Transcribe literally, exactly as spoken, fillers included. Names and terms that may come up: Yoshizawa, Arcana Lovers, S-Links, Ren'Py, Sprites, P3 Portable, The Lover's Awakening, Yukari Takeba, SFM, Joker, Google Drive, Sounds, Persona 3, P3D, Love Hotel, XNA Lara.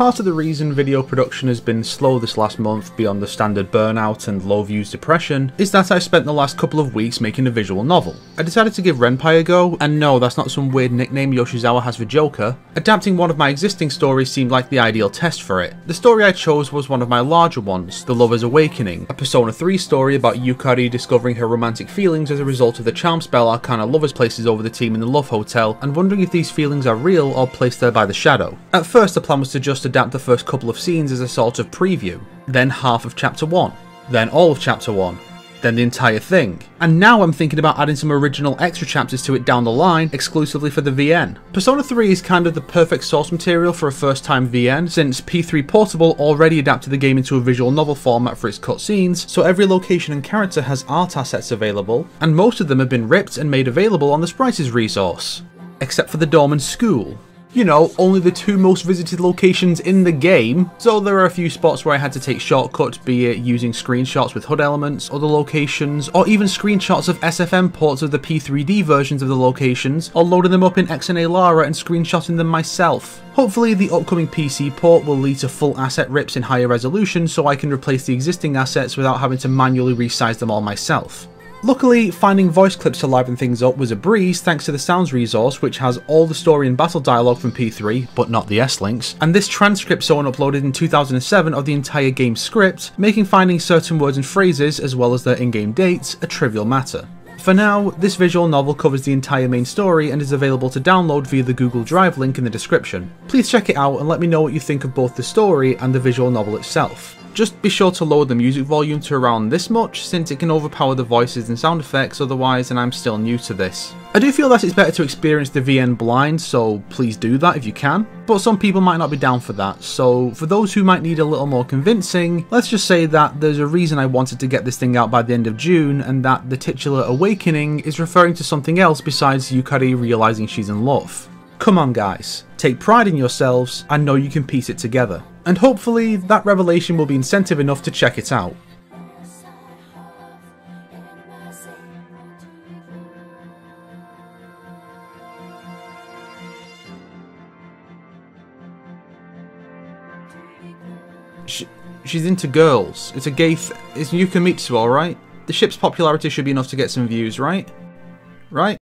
Part of the reason video production has been slow this last month beyond the standard burnout and low views depression is that I spent the last couple of weeks making a visual novel. I decided to give Ren'Py a go, and no, that's not some weird nickname Yoshizawa has for Joker. Adapting one of my existing stories seemed like the ideal test for it. The story I chose was one of my larger ones, The Lover's Awakening, a Persona three story about Yukari discovering her romantic feelings as a result of the charm spell Arcana Lovers places over the team in the Love Hotel, and wondering if these feelings are real or placed there by the shadow. At first the plan was to just adapt the first couple of scenes as a sort of preview, then half of chapter one, then all of chapter one, then the entire thing. And now I'm thinking about adding some original extra chapters to it down the line, exclusively for the V N. Persona three is kind of the perfect source material for a first time V N, since P three Portable already adapted the game into a visual novel format for its cutscenes, so every location and character has art assets available, and most of them have been ripped and made available on the Sprites resource. Except for the dorm and school. You know, only the two most visited locations in the game, so there are a few spots where I had to take shortcuts, be it using screenshots with H U D elements, other locations, or even screenshots of S F M ports of the P three D versions of the locations, or loading them up in X N A Lara and screenshotting them myself. Hopefully the upcoming P C port will lead to full asset rips in higher resolution so I can replace the existing assets without having to manually resize them all myself. Luckily, finding voice clips to liven things up was a breeze thanks to the Sounds resource, which has all the story and battle dialogue from P three, but not the S-Links, and this transcript someone uploaded in two thousand seven of the entire game script, making finding certain words and phrases, as well as their in-game dates, a trivial matter. For now, this visual novel covers the entire main story and is available to download via the Google Drive link in the description. Please check it out and let me know what you think of both the story and the visual novel itself. Just be sure to lower the music volume to around this much, since it can overpower the voices and sound effects otherwise, and I'm still new to this. I do feel that it's better to experience the V N blind, so please do that if you can, but some people might not be down for that, so for those who might need a little more convincing, let's just say that there's a reason I wanted to get this thing out by the end of June, and that the titular Awakening is referring to something else besides Yukari realising she's in love. Come on guys, take pride in yourselves, I know you can piece it together. And hopefully that revelation will be incentive enough to check it out. She, she's into girls, it's a gay th- it's Yuka Mitsuo, right? The ship's popularity should be enough to get some views, right? Right?